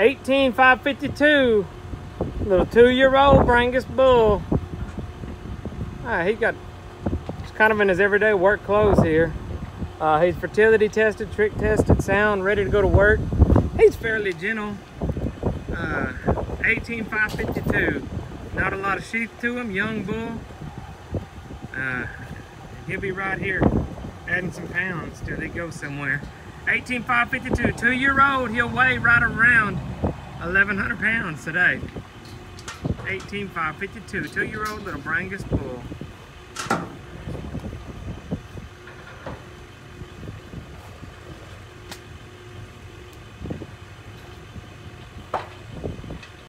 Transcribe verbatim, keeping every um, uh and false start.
eighteen five fifty-two. Little two-year-old Brangus bull. Right, he got, he's kind of in his everyday work clothes here. Uh, he's fertility tested, trick tested, sound, ready to go to work. He's fairly gentle. Uh, eighteen five fifty-two. Not a lot of sheath to him, young bull. Uh, he'll be right here adding some pounds till he goes somewhere. eighteen five fifty-two, two-year-old, he'll weigh right around eleven hundred pounds today. eighteen five fifty-two, two-year-old little Brangus bull.